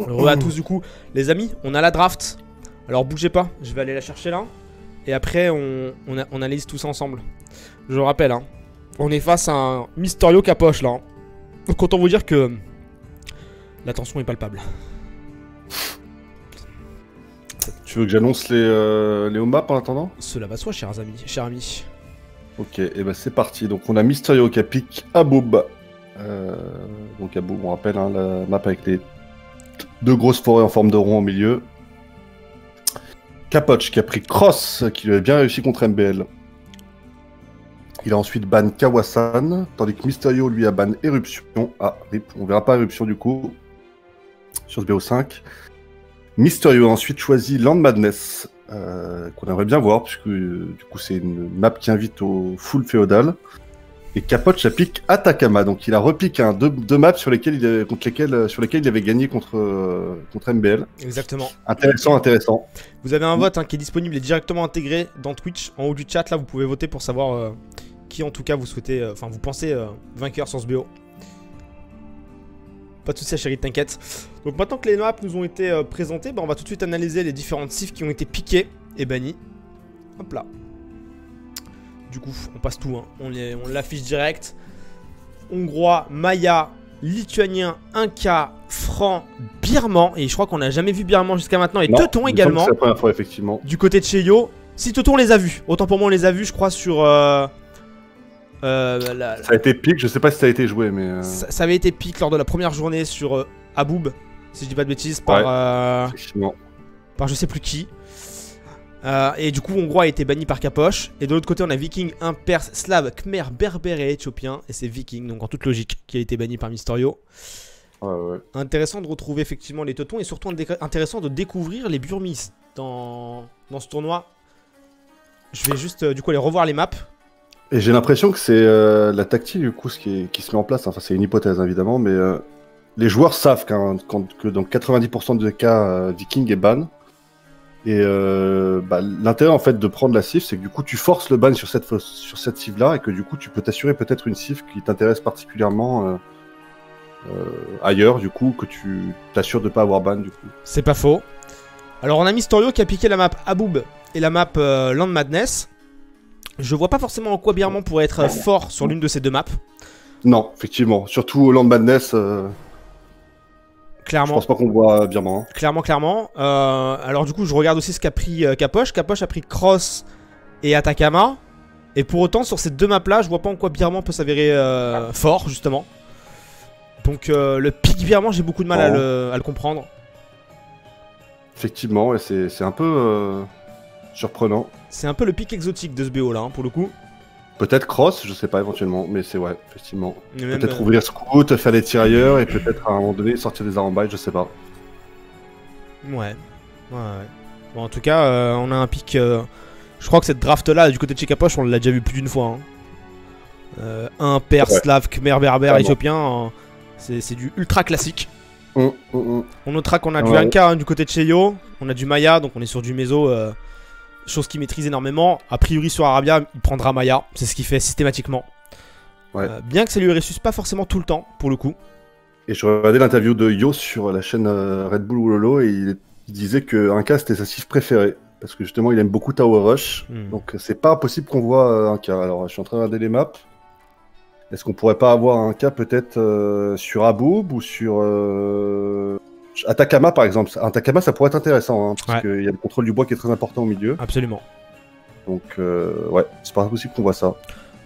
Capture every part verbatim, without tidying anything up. Re à tous du coup. Les amis, on a la draft. Alors bougez pas, je vais aller la chercher là. Et après on, on, a, on analyse tout ça ensemble. Je vous rappelle hein, on est face à un Mysterio Capoch là hein. Donc autant vous dire que la tension est palpable. Tu veux que j'annonce les, euh, les home maps en attendant? Cela va soi, chers amis, chers amis. Ok, et bah c'est parti. Donc on a Mysterio qui pique Aboub. Euh, donc Aboub, on rappelle hein, la map avec les deux grosses forêts en forme de rond au milieu. Capoch qui a pris Cross, qui lui avait bien réussi contre M B L. Il a ensuite ban Kawasan, tandis que Mysterio lui a ban Éruption. Ah, on verra pas Éruption du coup, sur ce B O cinq. Mysterio a ensuite choisi Land Madness, euh, qu'on aimerait bien voir, puisque euh, du coup c'est une map qui invite au full féodal. Et Capoch a piqué Atacama, donc il a repiqué hein, deux, deux maps sur lesquelles il avait, contre lesquelles, sur lesquelles il avait gagné contre, euh, contre M B L. Exactement. Intéressant, intéressant. Vous avez un vote hein, qui est disponible et directement intégré dans Twitch. En haut du chat, là, vous pouvez voter pour savoir euh, qui, en tout cas, vous souhaitez, enfin, euh, vous pensez euh, vainqueur sur ce B O. Pas de soucis, chérie, t'inquiète. Donc maintenant que les maps nous ont été euh, présentées, bah, on va tout de suite analyser les différentes cifs qui ont été piquées et bannies. Hop là. Du coup, on passe tout, hein. On l'affiche direct. Hongrois, Maya, Lituanien, Inca, Franc, Birman. Et je crois qu'on n'a jamais vu Birman jusqu'à maintenant. Et non, Teton également. C'est la première fois, effectivement. Du côté de chez Yo. Si Teton, on les a vus. Autant pour moi, on les a vus, je crois, sur... Euh... Euh, la, la... Ça a été pique, je sais pas si ça a été joué, mais... Euh... Ça, ça avait été pique lors de la première journée sur euh, Aboub, si je dis pas de bêtises, par... Ouais, euh... par je sais plus qui. Euh, et du coup, Hongrois a été banni par Capoch. Et de l'autre côté, on a Viking, Impers, Slave, Khmer, Berbère et Éthiopien. Et c'est Viking, donc en toute logique, qui a été banni par Mysterio. Ouais, ouais. Intéressant de retrouver effectivement les Tetons. Et surtout intéressant de découvrir les Burmistes dans... dans ce tournoi. Je vais juste euh, du coup aller revoir les maps. Et j'ai l'impression que c'est euh, la tactique du coup ce qui, est, qui se met en place. Enfin, c'est une hypothèse évidemment, mais euh, les joueurs savent qu qu que dans quatre-vingt-dix pour cent des cas, euh, Viking est ban. Et euh, bah, l'intérêt en fait de prendre la civ, c'est que du coup tu forces le ban sur cette sur cette civ là, et que du coup tu peux t'assurer peut-être une civ qui t'intéresse particulièrement euh, euh, ailleurs, du coup que tu t'assures de pas avoir ban du coup. C'est pas faux. Alors on a Mysterio qui a piqué la map Aboub et la map euh, Land Madness. Je vois pas forcément en quoi Birman pourrait être fort sur l'une de ces deux maps. Non, effectivement. Surtout au Land Madness. Euh... Clairement. Je pense pas qu'on voit Birman. Hein. Clairement, clairement. Euh, alors du coup, je regarde aussi ce qu'a pris euh, Capoch. Capoch a pris Cross et Atacama. Et pour autant, sur ces deux maps-là, je vois pas en quoi Birman peut s'avérer euh, fort, justement. Donc euh, le pic Birman, j'ai beaucoup de mal oh. à, le, à le comprendre. Effectivement, et c'est un peu... Euh... surprenant. C'est un peu le pic exotique de ce B O là, hein, pour le coup. Peut-être Cross, je sais pas éventuellement, mais c'est ouais, effectivement. Peut-être euh... ouvrir Scout, faire les tirailleurs et peut-être à un moment donné sortir des arambaies, je sais pas. Ouais, ouais, ouais. Bon, en tout cas, euh, on a un pic. Euh... Je crois que cette draft là, du côté de chez Capoch, on l'a déjà vu plus d'une fois. Hein. Euh, un Perse, ouais. Slave, Khmer, Berbère, Éthiopien, euh, c'est du ultra classique. Mmh, mmh. On notera qu'on a ouais. du Inca hein, du côté de chez Yo, on a du Maya, donc on est sur du Méso. Euh... Chose qu'il maîtrise énormément. A priori sur Arabia, il prendra Maya. C'est ce qu'il fait systématiquement. Ouais. Euh, bien que ça lui ressuscite pas forcément tout le temps, pour le coup. Et je regardais l'interview de Yo sur la chaîne euh, Red Bull Wololo et il, il disait que Inca c'était sa civ préférée. Parce que justement, il aime beaucoup Tower Rush. Hmm. Donc c'est pas impossible qu'on voit euh, Inca. Alors je suis en train de regarder les maps. Est-ce qu'on pourrait pas avoir Inca peut-être euh, sur Aboub ou sur... Euh... Atacama par exemple, Atacama ça pourrait être intéressant hein, parce ouais. qu'il y a le contrôle du bois qui est très important au milieu. Absolument. Donc euh, ouais, c'est pas possible qu'on voit ça.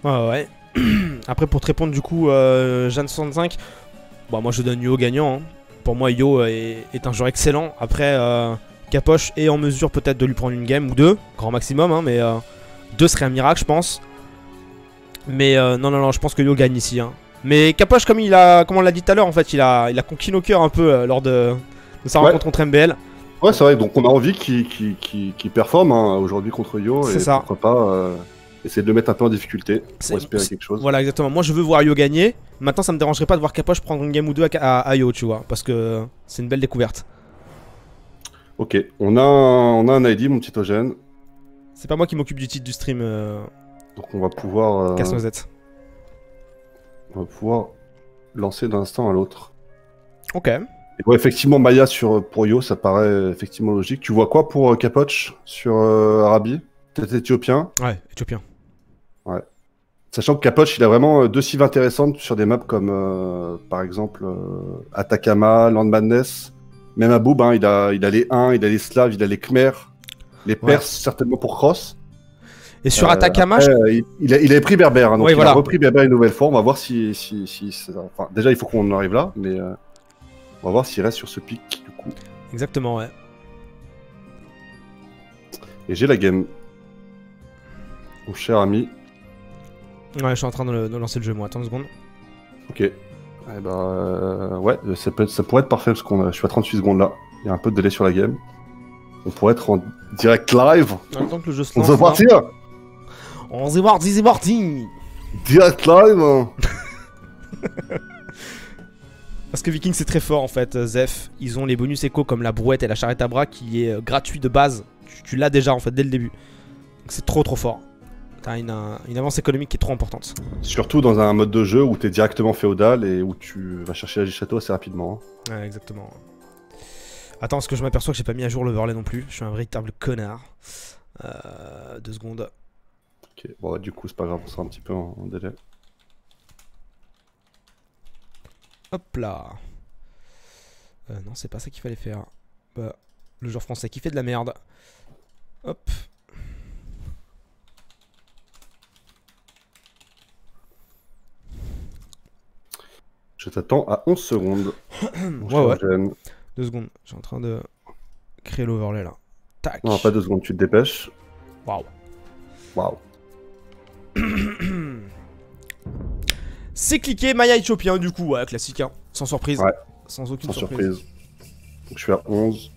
Ouais ouais. Après pour te répondre du coup euh, Jeanne soixante-cinq, bah moi je donne Yo gagnant hein. Pour moi Yo est, est un joueur excellent. Après euh, Capoch est en mesure peut-être de lui prendre une game ou deux, grand maximum hein, mais euh, deux serait un miracle je pense. Mais euh, non non non, je pense que Yo gagne ici hein. Mais Capoch, comme, il a, comme on l'a dit tout à l'heure, en fait, il a, il a conquis nos cœurs un peu euh, lors de, de sa ouais. rencontre contre M B L. Ouais, c'est vrai, donc on a envie qu'il qu qu qu performe hein, aujourd'hui contre Yo. Et ça. Pourquoi pas euh, essayer de le mettre un peu en difficulté pour espérer quelque chose. Voilà, exactement. Moi, je veux voir Yo gagner. Maintenant, ça me dérangerait pas de voir Capoch prendre une game ou deux à, à, à Yo, tu vois, parce que c'est une belle découverte. Ok, on a un, on a un I D, mon petit Eugène. C'est pas moi qui m'occupe du titre du stream. Euh... Donc on va pouvoir... Euh... Casse-noisette. On va pouvoir lancer d'un instant à l'autre. Ok. Ouais, effectivement, Maya sur Porio, ça paraît effectivement logique. Tu vois quoi pour euh, Capoch sur euh, Arabie? Peut-être éthiopien? Ouais, éthiopien. Ouais. Sachant que Capoch, il a vraiment euh, deux cibles intéressantes sur des maps comme, euh, par exemple, euh, Atacama, Land Madness. Même Aboub, hein, il, a, il a les Huns, il a les Slaves, il a les Khmer, les Perses, ouais. Certainement pour Cross. Et sur euh, Atacama, après, je... il, il, a, il avait pris Berbère, hein, donc ouais, il voilà. a repris Berbère une nouvelle fois. On va voir si... si, si, si enfin, déjà, il faut qu'on arrive là, mais... Euh... On va voir s'il reste sur ce pic, du coup. Exactement, ouais. Et j'ai la game. Mon cher ami. Ouais, je suis en train de, le, de lancer le jeu, moi. Attends une seconde. Ok. Eh ben, euh, ouais, ça, peut être, ça pourrait être parfait, parce qu'on, je suis à trente-huit secondes, là. Il y a un peu de délai sur la game. On pourrait être en direct live. En temps que le jeu se lance, on se partir. On se parti, c'est parti. Direct live, hein. Parce que Viking c'est très fort en fait, Zef, ils ont les bonus éco comme la brouette et la charrette à bras qui est gratuit de base, tu, tu l'as déjà en fait dès le début. Donc c'est trop trop fort, t'as une, une avance économique qui est trop importante. Surtout dans un mode de jeu où t'es directement féodal et où tu vas chercher la château assez rapidement. Hein. Ouais exactement. Attends, parce que je m'aperçois que j'ai pas mis à jour l'overlay non plus, je suis un véritable connard. Euh, deux secondes. Ok, bon ouais, du coup c'est pas grave, on sera un petit peu en, en délai. Hop là. Euh, non, c'est pas ça qu'il fallait faire. Bah, le joueur français qui fait de la merde. Hop. Je t'attends à onze secondes. Ouais, ouais. Deux secondes. Je suis en train de créer l'overlay là. Tac. Non, pas deux secondes, tu te dépêches. Waouh. Waouh. C'est cliqué, Maya éthiopien du coup, ouais, classique, hein. Sans surprise. Ouais. Sans aucune Sans surprise. surprise. Donc je suis à onze.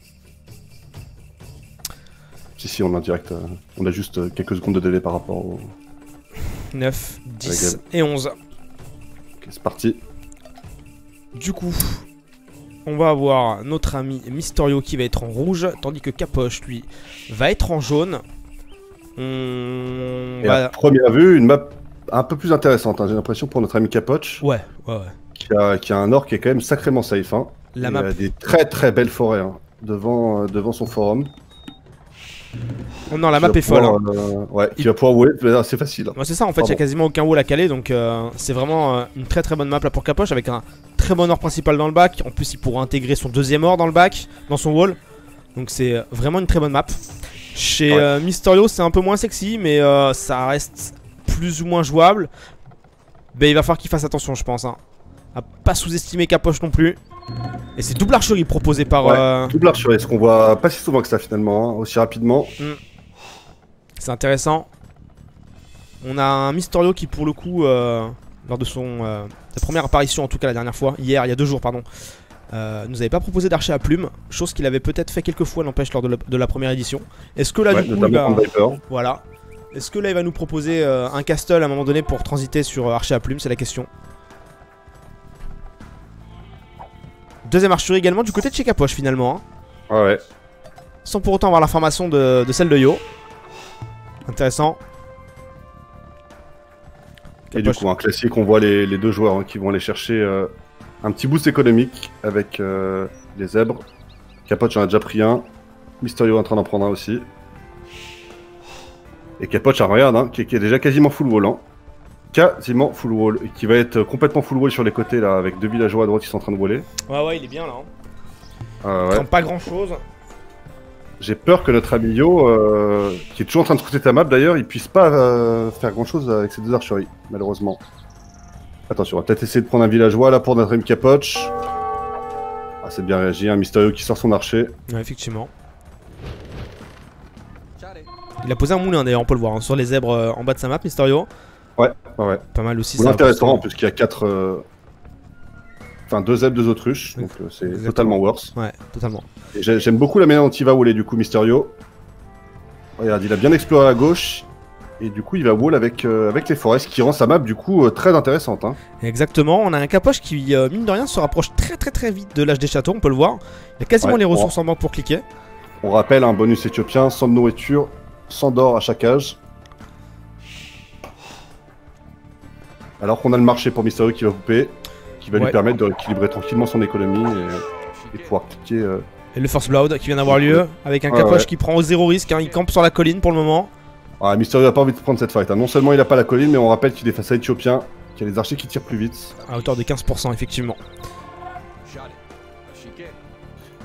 Si, si, on est en direct. Euh, on a juste euh, quelques secondes de délai par rapport au. neuf, dix et onze. Ok, c'est parti. Du coup, on va avoir notre ami Mysterio qui va être en rouge, tandis que Capoch, lui, va être en jaune. On... Et à la première vue, une map. Un peu plus intéressante, hein, j'ai l'impression, pour notre ami Capoch. Ouais, ouais, ouais. Qui a, qui a un or qui est quand même sacrément safe. Hein. La map. Il a des très très belles forêts hein, devant, euh, devant son forum. Oh non, la map est folle. Pouvoir, hein. euh, ouais, il... qui va pouvoir wall, c'est facile. Hein. Ouais, c'est ça, en fait, il n'y a quasiment aucun wall à caler, donc euh, c'est vraiment euh, une très très bonne map là pour Capoch avec un très bon or principal dans le bac. En plus, il pourra intégrer son deuxième or dans le bac, dans son wall. Donc c'est vraiment une très bonne map. Chez ouais. euh, Mysterio, c'est un peu moins sexy, mais euh, ça reste. Plus ou moins jouable, mais il va falloir qu'il fasse attention, je pense. Hein. À pas sous-estimer Capoch non plus. Et c'est double archerie proposé par. Ouais, euh... Double archerie, ce qu'on voit pas si souvent que ça finalement, hein, aussi rapidement. Mm. C'est intéressant. On a un Mysterio qui, pour le coup, euh, lors de son euh, sa première apparition, en tout cas la dernière fois, hier, il y a deux jours, pardon, euh, nous avait pas proposé d'archer à plume, chose qu'il avait peut-être fait quelques fois, n'empêche, lors de la, de la première édition. Est-ce que là, ouais, du coup, là, voilà. Est-ce que là il va nous proposer euh, un castle à un moment donné pour transiter sur euh, archer à plume? C'est la question. Deuxième archerie également du côté de chez Capoch finalement. Hein. Ah ouais. Sans pour autant avoir l'information de, de celle de Yo. Intéressant. Et Capoch. Du coup un classique, on voit les, les deux joueurs hein, qui vont aller chercher euh, un petit boost économique avec euh, les zèbres. Capoch en a déjà pris un. Mysterio est en train d'en prendre un aussi. Et Capoch, regarde, hein, qui, qui est déjà quasiment full wall, hein. Quasiment full wall, et qui va être complètement full wall sur les côtés, là, avec deux villageois à droite qui sont en train de waller. Ouais, ouais, il est bien, là. Hein. Euh, il ouais. pas grand-chose. J'ai peur que notre ami Yo, euh, qui est toujours en train de scouter ta map, d'ailleurs, il puisse pas euh, faire grand-chose avec ses deux archeries, malheureusement. Attention, on va peut-être essayer de prendre un villageois, là, pour notre ami Capoch. Ah, c'est bien réagi, un hein, Mysterio qui sort son archer. Ouais, effectivement. Il a posé un moulin d'ailleurs, on peut le voir, hein, sur les zèbres euh, en bas de sa map, Mysterio. Ouais, ouais. Pas mal aussi. C'est intéressant en plus qu'il y a quatre... Euh... Enfin, deux zèbres, deux autruches, donc euh, c'est totalement worse. Ouais, totalement. J'aime beaucoup la manière dont il va waller du coup, Mysterio. Regarde, il a bien exploré à gauche, et du coup il va wall avec, euh, avec les forêts, ce qui rend sa map du coup euh, très intéressante. Hein. Exactement, on a un Capoch qui, euh, mine de rien, se rapproche très très très vite de l'âge des châteaux, on peut le voir. Il a quasiment ouais, les ressources bon. en banque pour cliquer. On rappelle un bonus éthiopien, sans nourriture, cent d'or à chaque âge. Alors qu'on a le marché pour Mysterio qui va couper. qui va ouais. lui permettre de rééquilibrer tranquillement son économie et, et pouvoir cliquer. Euh... Et le First Blood qui vient d'avoir lieu avec un ah, Capoch ouais. qui prend au zéro risque, hein, il campe sur la colline pour le moment. Ah, Mysterio n'a pas envie de prendre cette fight, hein. Non seulement il a pas la colline, mais on rappelle qu'il est face à Éthiopien, qu'il y a les archers qui tirent plus vite. À hauteur de quinze pour cent effectivement.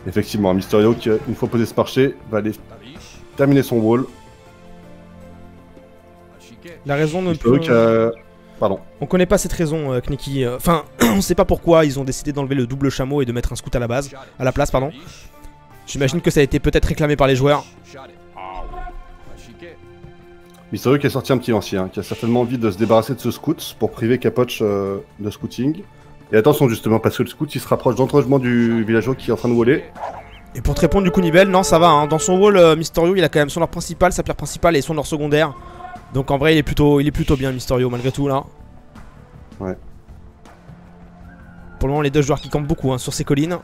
Effectivement, un Mysterio qui, une fois posé ce marché, va aller terminer son wall. La raison ne peut... Euh... Pardon. On connaît pas cette raison, euh, Knicky. Enfin, on sait pas pourquoi ils ont décidé d'enlever le double chameau et de mettre un scout à la base, à la place, pardon. J'imagine que ça a été peut-être réclamé par les joueurs. Mysterio qui a sorti un petit lancier, hein, qui a certainement envie de se débarrasser de ce scout pour priver Capoch euh, de scouting. Et attention justement, parce que le scout il se rapproche dangereusement du villageois qui est en train de waller. Et pour te répondre du coup Nibel, non ça va, hein. Dans son wall, euh, Mysterio il a quand même son or principal, sa pierre principale et son or secondaire. Donc en vrai il est plutôt, il est plutôt bien Mysterio malgré tout là. Ouais. Pour le moment les deux joueurs qui campent beaucoup hein, sur ces collines.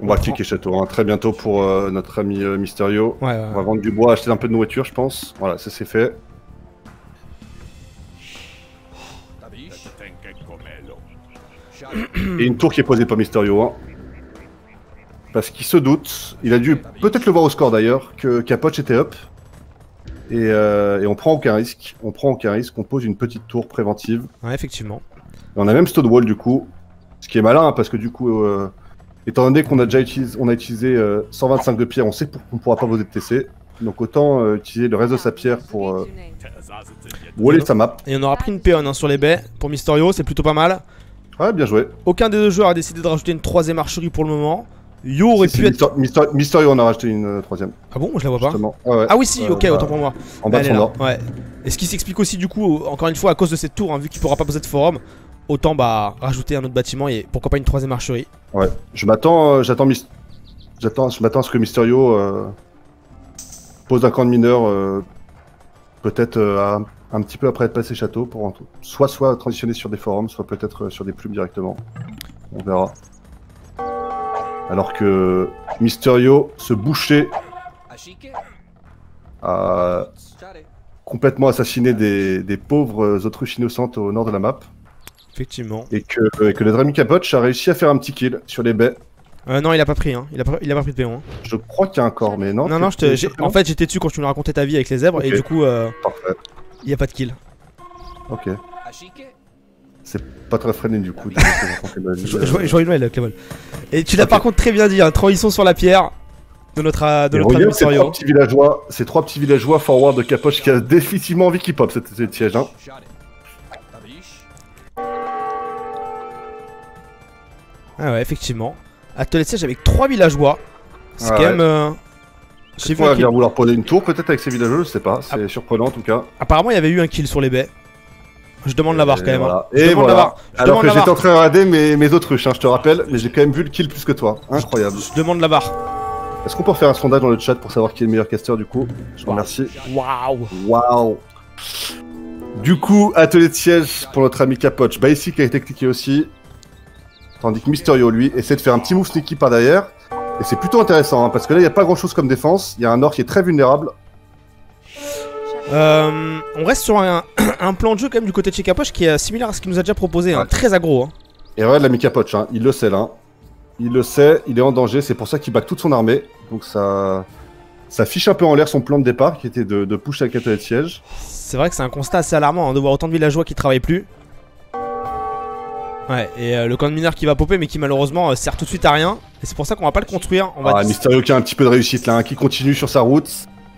On, on va kicker château hein, très bientôt pour euh, notre ami euh, Mysterio. Ouais, ouais, ouais. On va vendre du bois, acheter un peu de nourriture je pense. Voilà, ça c'est fait. Et une tour qui est posée par Mysterio, hein. Parce qu'il se doute, il a dû peut-être le voir au score d'ailleurs, que Capoch était up. Et, euh, et on prend aucun risque, on prend aucun risque, on pose une petite tour préventive. Ouais, effectivement. Et on a même Stonewall du coup, ce qui est malin, hein, parce que du coup, euh, étant donné qu'on a déjà utilisé, on a utilisé euh, cent vingt-cinq de pierre, on sait qu'on ne pourra pas poser de T C. Donc autant euh, utiliser le reste de sa pierre pour euh, waller sa map. Et on aura pris une péonne hein, sur les baies, pour Mysterio, c'est plutôt pas mal. Ouais, bien joué. Aucun des deux joueurs a décidé de rajouter une troisième archerie pour le moment. Yo aurait si, pu si, être... Mysterio, Mysterio en a rajouté une euh, troisième. Ah bon, je la vois pas. Ah, ouais. Ah oui si, euh, ok, autant pour moi. En bas de son or. Ouais. Et ce qui s'explique aussi du coup, encore une fois, à cause de cette tour, hein, vu qu'il pourra pas poser de forum, autant bah rajouter un autre bâtiment et pourquoi pas une troisième archerie. Ouais, je m'attends euh, j'attends Myst... j'attends, je m'attends à ce que Mysterio euh, pose un camp de mineurs, euh, peut-être euh, à... un petit peu après être passé château pour soit soit transitionner sur des forums, soit peut-être sur des plumes directement. On verra. Alors que Mysterio se bouchait à complètement assassiner des, des pauvres autruches innocentes au nord de la map. Effectivement. Et que, et que notre ami Capoch a réussi à faire un petit kill sur les baies. Euh, non, il a pas pris, hein. il, a pas, il a pas pris de péon. Hein. Je crois qu'il y a un corps, mais non. Non, non, je te, en fait j'étais dessus quand tu nous racontais ta vie avec les zèbres, okay. Et du coup... Euh... Parfait. Il n'y a pas de kill. Ok. C'est pas très freiné du coup. Joyeux Noël, Clément. Et tu l'as okay. par contre très bien dit, hein, transition sur la pierre de notre, de notre ami Mysterio. Ces trois, trois petits villageois forward de Capoch qui a définitivement envie qu'il pop cette, cette siège. Hein. Ah ouais, effectivement. Atelier de siège avec trois villageois. C'est ah quand ouais. même... Euh... J'ai vu. Il vient vouloir poser une tour peut-être avec ces villageois, je sais pas, c'est ah. surprenant en tout cas. Apparemment, il y avait eu un kill sur les baies. Je demande la barre quand même. Voilà. Hein. Je et voilà. Barre. Je Alors que j'étais en train de rader mes, mes autruches, hein, je te rappelle, mais j'ai quand même vu le kill plus que toi. Incroyable. Je, je demande la barre. Est-ce qu'on peut faire un sondage dans le chat pour savoir qui est le meilleur caster du coup? Je vous wow. remercie. Waouh. Waouh. Du coup, atelier de siège pour notre ami Capoch. Bah, ici qui a été cliqué aussi. Tandis que Mysterio, lui, essaie de faire un petit move sneaky par derrière. Et c'est plutôt intéressant, hein, parce que là, il n'y a pas grand-chose comme défense. Il y a un or qui est très vulnérable. Euh, on reste sur un, un plan de jeu, quand même, du côté de chez Capoch, qui est similaire à ce qu'il nous a déjà proposé. Ouais. Hein, très aggro. Hein. Et regarde l'ami Capoch, hein, il le sait, là. Il le sait, il est en danger. C'est pour ça qu'il back toute son armée. Donc ça... Ça fiche un peu en l'air son plan de départ, qui était de, de push à la de siège. C'est vrai que c'est un constat assez alarmant, hein, de voir autant de villageois qui travaillent plus. Ouais, et euh, le camp de mineur qui va popper, mais qui malheureusement euh, sert tout de suite à rien. Et c'est pour ça qu'on va pas le construire. On va ah, Mysterio qui a un petit peu de réussite là, hein, qui continue sur sa route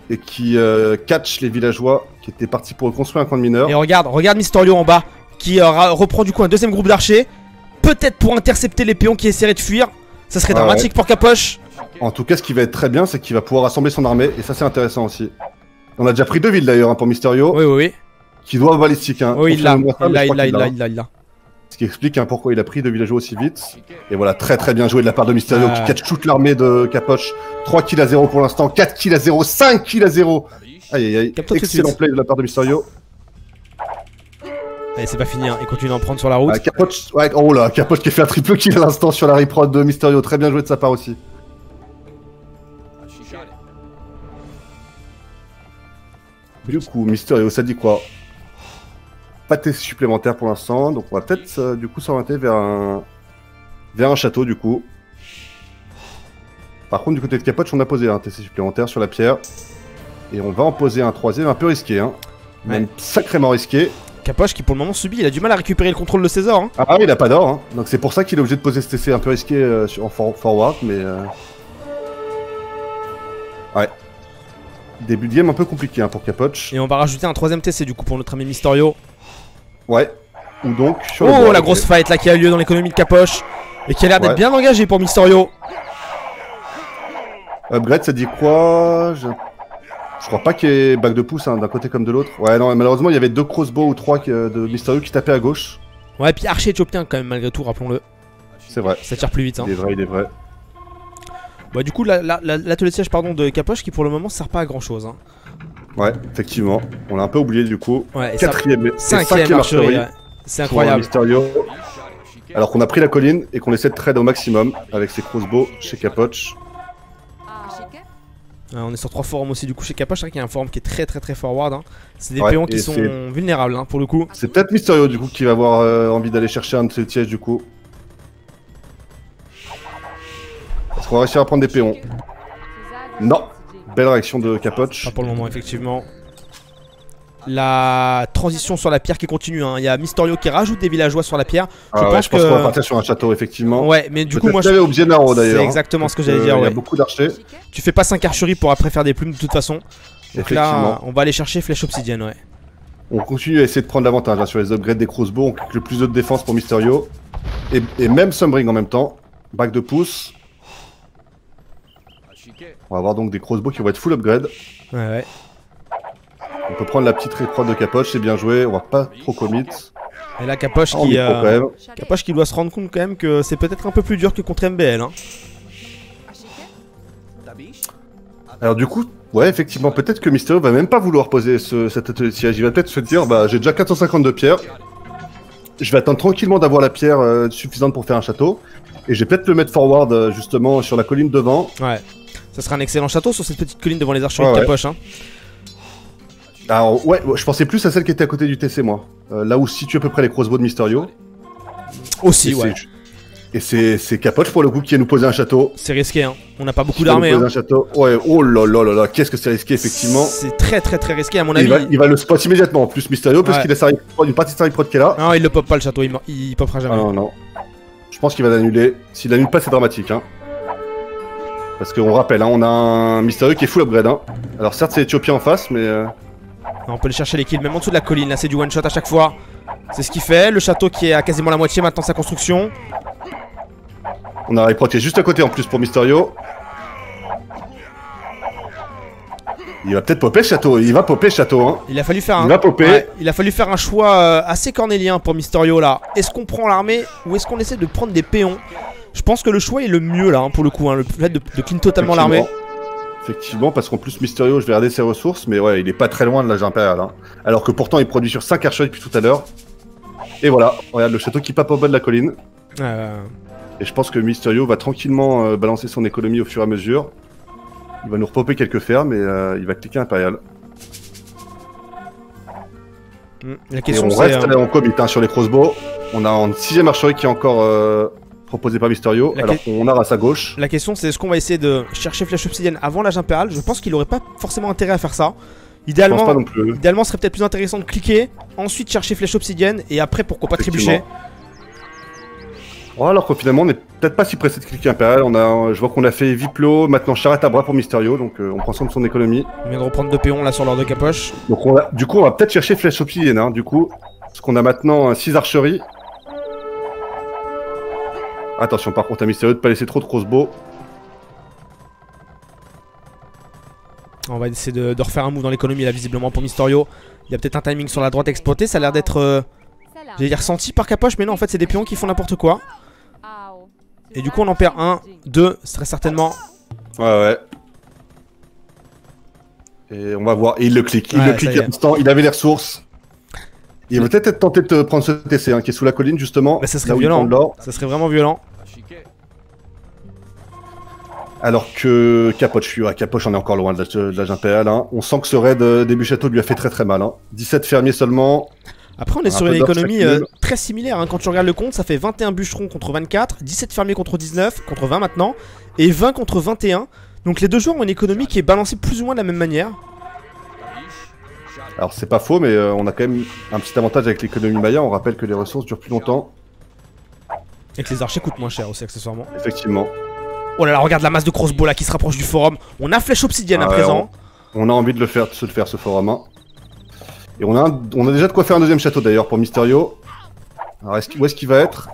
et qui euh, catch les villageois qui étaient partis pour reconstruire un camp de mineur. Et regarde, regarde Mysterio en bas qui euh, reprend du coup un deuxième groupe d'archers. Peut-être pour intercepter les péons qui essaieraient de fuir. Ça serait ah, dramatique ouais. pour Capoch. En tout cas, ce qui va être très bien, c'est qu'il va pouvoir rassembler son armée. Et ça, c'est intéressant aussi. On a déjà pris deux villes d'ailleurs hein, pour Mysterio. Oui, oui, oui. Qui doit balistique. Hein. Oui, il l'a. Il l'a, il l'a, il l'a, il l'a, il l'a. Ce qui explique hein, pourquoi il a pris deux villageois aussi vite. Et voilà, très très bien joué de la part de Mysterio ah. qui catch toute l'armée de Capoch. trois kills à zéro pour l'instant, quatre kills à zéro, cinq kills à zéro. Aïe aïe aïe, excellent play de la part de Mysterio. Allez, c'est pas fini, hein. Il continue d'en prendre sur la route. Ah, Capoch, ouais, oh là, Capoch qui a fait un triple kill à l'instant sur la reprod de Mysterio. Très bien joué de sa part aussi. Du coup, Mysterio, ça dit quoi? Pas de T C supplémentaire pour l'instant, donc on va peut-être euh, du coup s'orienter vers un, vers un château du coup. Par contre, du côté de Capoch, on a posé un T C supplémentaire sur la pierre. Et on va en poser un troisième un peu risqué, hein. Même ouais. Sacrément risqué. Capoch qui pour le moment subit, il a du mal à récupérer le contrôle de ses ors. Hein. Ah oui, il a pas d'or, hein. Donc c'est pour ça qu'il est obligé de poser ce T C un peu risqué euh, en for forward, mais... Euh... Ouais. Début de game un peu compliqué hein, pour Capoch. Et on va rajouter un troisième T C du coup pour notre ami Mysterio. Ouais. Ou donc... Sur oh, le la grosse fight là qui a lieu dans l'économie de Capoch. Et qui a l'air d'être ouais. bien engagée pour Mysterio. Upgrade, ça dit quoi? Je... Je crois pas qu'il y ait bac de pouce hein, d'un côté comme de l'autre. Ouais, non, malheureusement, il y avait deux crossbows ou trois euh, de Mysterio qui tapaient à gauche. Ouais, et puis archer éthiopien quand même, malgré tout, rappelons-le. C'est vrai. Ça tire plus vite. Hein. Il est vrai, il est vrai. Bah, du coup, l'atelier la, la, de siège pardon, de Capoch qui pour le moment sert pas à grand chose. Hein. Ouais, effectivement. On l'a un peu oublié du coup. Ouais, et quatrième, cinquième archerie. Ouais. C'est incroyable. Mysterio. Alors qu'on a pris la colline et qu'on essaie de trade au maximum avec ses crossbows chez Capoch. On est sur trois forums aussi du coup chez Capoch, hein, qui est un forum qui est très très très forward. Hein. C'est des ouais, péons qui sont vulnérables hein, pour le coup. C'est peut-être Mysterio du coup qui va avoir euh, envie d'aller chercher un de ses tièges du coup. Est-ce qu'on va réussir à prendre des péons? Non. Belle réaction de Capoch. Pas pour le moment effectivement. La transition sur la pierre qui continue, hein. Il y a Mysterio qui rajoute des villageois sur la pierre. Je ah ouais, pense qu'on qu va partir sur un château effectivement. Ouais, mais du coup moi j'avais obligé Naro d'ailleurs. C'est exactement ce que j'allais dire. Il y a ouais. beaucoup d'archers. Tu fais pas cinq archeries pour après faire des plumes de toute façon. Donc là on va aller chercher flèche obsidienne, ouais. On continue à essayer de prendre l'avantage hein, sur les upgrades des crossbows, on clique le plus de défense pour Mysterio. Et, et même Sumbring en même temps. Bac de pouce. On va avoir donc des crossbows qui vont être full upgrade. Ouais ouais. On peut prendre la petite réprod de Capoch, c'est bien joué, on va pas trop commit. Et là Capoch ah, qui, euh, Capoch qui doit se rendre compte quand même que c'est peut-être un peu plus dur que contre M B L. Hein. Alors du coup, ouais effectivement, peut-être que Mysterio va même pas vouloir poser ce, cet atelier de siège. Il va peut-être se dire, bah j'ai déjà quatre cent cinquante-deux pierres, je vais attendre tranquillement d'avoir la pierre euh, suffisante pour faire un château. Et je vais peut-être le mettre forward euh, justement sur la colline devant. Ouais, ça sera un excellent château sur cette petite colline devant les archers ah, de Capoch. Ouais. Hein. Alors ouais, je pensais plus à celle qui était à côté du T C moi, euh, là où se situe à peu près les crossbows de Mysterio. Aussi et ouais. Et c'est Capoch pour le coup qui a nous posé un château. C'est risqué hein, on n'a pas beaucoup d'armées hein. Un château. Ouais, oh là là là là, qu'est-ce que c'est risqué effectivement. C'est très très très risqué à mon avis. Il va, il va le spot immédiatement en plus Mysterio ouais. parce qu'il a sa une partie de sa riprod qui est là. Non il le pop pas le château, il, il popera jamais. Ah, non non, je pense qu'il va l'annuler, s'il l'annule pas c'est dramatique hein. Parce qu'on rappelle hein, on a un Mysterio qui est full upgrade hein. Alors certes c'est Éthiopien en face mais... Euh... On peut aller chercher les kills même en dessous de la colline, là c'est du one shot à chaque fois. C'est ce qu'il fait, le château qui est à quasiment la moitié maintenant de sa construction. On a réproté juste à côté en plus pour Mysterio. Il va peut-être popper château, il va popper château hein. Il a fallu faire un, il va popper. Ouais, il a fallu faire un choix assez cornélien pour Mysterio là. Est-ce qu'on prend l'armée ou est-ce qu'on essaie de prendre des péons? Je pense que le choix est le mieux là hein, pour le coup, hein, le fait de, de clean totalement l'armée. Effectivement, parce qu'en plus Mysterio, je vais regarder ses ressources, mais ouais, il est pas très loin de l'âge impérial. Hein. Alors que pourtant, il produit sur cinq archers depuis tout à l'heure. Et voilà, regarde le château qui pape au bas de la colline. Euh... Et je pense que Mysterio va tranquillement euh, balancer son économie au fur et à mesure. Il va nous repopper quelques fers, mais euh, il va cliquer impérial. Mmh, la question et on reste euh... en commit hein, sur les crossbows. On a en sixième archerie qui est encore... Euh... proposé par Mysterio, la alors qu'on a à sa gauche. La question c'est est-ce qu'on va essayer de chercher flèche obsidienne avant l'âge impérial? Je pense qu'il aurait pas forcément intérêt à faire ça. Idéalement, je pense pas non plus. Idéalement ce serait peut-être plus intéressant de cliquer, ensuite chercher flèche obsidienne et après pourquoi pas trébucher. Oh, alors que finalement on est peut-être pas si pressé de cliquer impérial. On a, je vois qu'on a fait Viplo, maintenant charrette à bras pour Mysterio, donc euh, on prend soin de son économie. On vient de reprendre deux péons là sur l'ordre de Capoch. Donc on a, du coup on va peut-être chercher flèche obsidienne hein, du coup, parce qu'on a maintenant six euh, archeries. Attention par contre à Mysterio de pas laisser trop de crossbow. On va essayer de, de refaire un move dans l'économie là visiblement pour Mysterio. Il y a peut-être un timing sur la droite exploité, ça a l'air d'être euh, j'allais dire senti par Capoch mais non en fait c'est des pions qui font n'importe quoi. Et du coup on en perd un, deux très certainement. Ouais ouais. Et on va voir, et il le clique, il ouais, le clique à l'instant, il avait les ressources. Il va peut-être être tenté de prendre ce T C hein, qui est sous la colline justement. Bah ça serait violent, ça serait vraiment violent. Alors que Capoch, ouais, Capoch on est encore loin de l'âge impérial hein. On sent que ce raid euh, début château lui a fait très très mal hein. dix-sept fermiers seulement. Après on est sur une économie euh, très similaire, hein. Quand tu regardes le compte, ça fait vingt et un bûcherons contre vingt-quatre, dix-sept fermiers contre dix-neuf, contre vingt maintenant, et vingt contre vingt et un. Donc les deux joueurs ont une économie qui est balancée plus ou moins de la même manière. Alors c'est pas faux, mais euh, on a quand même un petit avantage avec l'économie Maya, on rappelle que les ressources durent plus longtemps. Et que les archers coûtent moins cher aussi accessoirement. Effectivement. Oh là là, regarde la masse de crossbow là qui se rapproche du forum. On a flèche obsidienne ah, à présent. On, on a envie de le faire, de se le faire ce forum. Hein. Et on a, un, on a déjà de quoi faire un deuxième château d'ailleurs pour Mysterio. Alors est où est-ce qu'il va être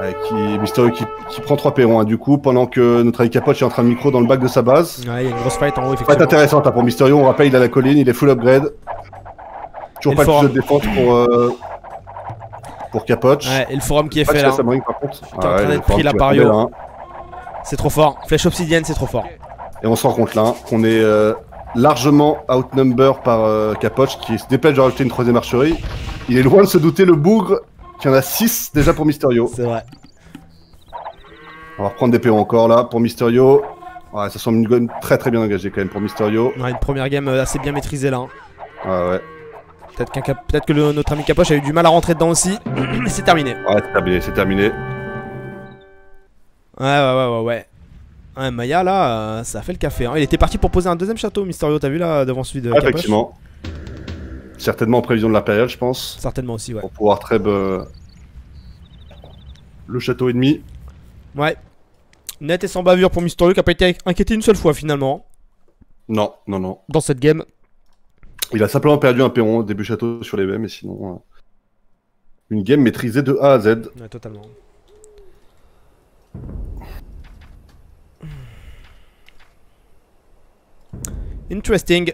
ouais, qui, Mysterio qui, qui prend trois perrons hein, du coup, pendant que notre ami Capoch est en train de micro dans le bac de sa base. Ouais, il y a une grosse fight en haut effectivement. Fight intéressante hein, pour Mysterio, on rappelle il a la colline, il est full upgrade. Toujours pas de défense pour... Euh... Pour Capoch. Ouais, et le forum qui est fait là. Hein. Marine, par contre. Ah ouais, en train d'être pris là par Yo. C'est trop fort. Flèche obsidienne, c'est trop fort. Et on se rend compte là qu'on hein, est euh, largement outnumber par euh, Capoch qui se dépêche de rajouter une troisième archerie. Il est loin de se douter, le bougre, qu'il y en a six déjà pour Mysterio. C'est vrai. On va reprendre des P O encore là pour Mysterio. Ouais, ça semble une game très très bien engagée quand même pour Mysterio. Ouais, une première game assez bien maîtrisée là. Hein. Ouais, ouais. Peut-être qu peut que le, notre ami Capoch a eu du mal à rentrer dedans aussi, mais c'est terminé. Ouais, c'est terminé, c'est terminé. Ouais, ouais, ouais, ouais, ouais. Ouais, Maya, là, euh, ça a fait le café. Hein. Il était parti pour poser un deuxième château, Mysterio, t'as vu, là, devant celui de ouais, Capoch. Effectivement. Certainement en prévision de la période, je pense. Certainement aussi, ouais. Pour pouvoir treb euh, le château ennemi. Ouais. Net et sans bavure pour Mysterio, qui a pas été inquiété une seule fois, finalement. Non, non, non. Dans cette game. Il a simplement perdu un perron au début château sur les mêmes, et sinon... Euh, une game maîtrisée de A à Z. Ouais, totalement. Interesting.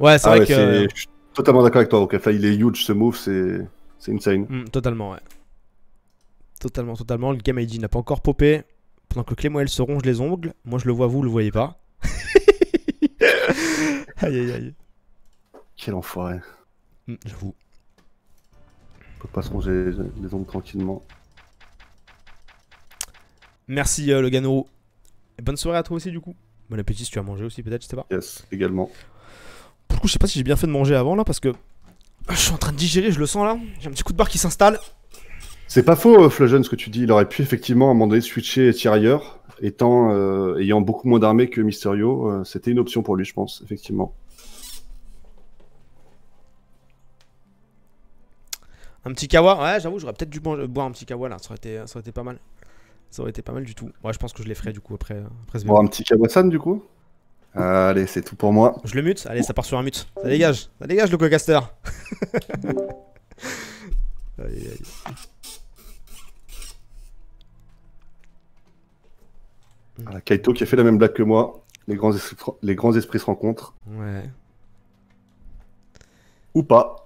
Ouais, c'est ah vrai ouais, que... Je suis totalement d'accord avec toi, okay. Enfin, il est huge ce move, c'est insane. Mm, totalement, ouais. Totalement, totalement. Le Game I D n'a pas encore popé. Pendant que Clémo, elle se ronge les ongles. Moi, je le vois, vous le voyez pas. Aïe aïe aïe. Quel enfoiré. Mmh, j'avoue. On peut pas se ronger les ongles tranquillement. Merci euh, le Ganoro. Et bonne soirée à toi aussi du coup. Bon appétit si tu as mangé aussi peut-être, je sais pas. Yes, également. Pour le coup je sais pas si j'ai bien fait de manger avant là parce que je suis en train de digérer, je le sens là. J'ai un petit coup de barre qui s'installe. C'est pas faux euh, Flojeune ce que tu dis, il aurait pu effectivement à un moment donné switcher et tirer ailleurs. Étant, euh, ayant beaucoup moins d'armée que Mysterio, euh, c'était une option pour lui, je pense, effectivement. Un petit kawa, ouais, j'avoue, j'aurais peut-être dû boire un petit kawa là, ça aurait été, ça aurait été pas mal. Ça aurait été pas mal du tout. Ouais, je pense que je les ferai du coup après, après ce boire un petit Kawasan du coup. Allez, c'est tout pour moi. Je le mute, allez, ça part sur un mute. Ça dégage, ça dégage le cocaster. Allez, allez. Voilà, Kaito qui a fait la même blague que moi, les grands esprits, les grands esprits se rencontrent. Ouais. Ou pas.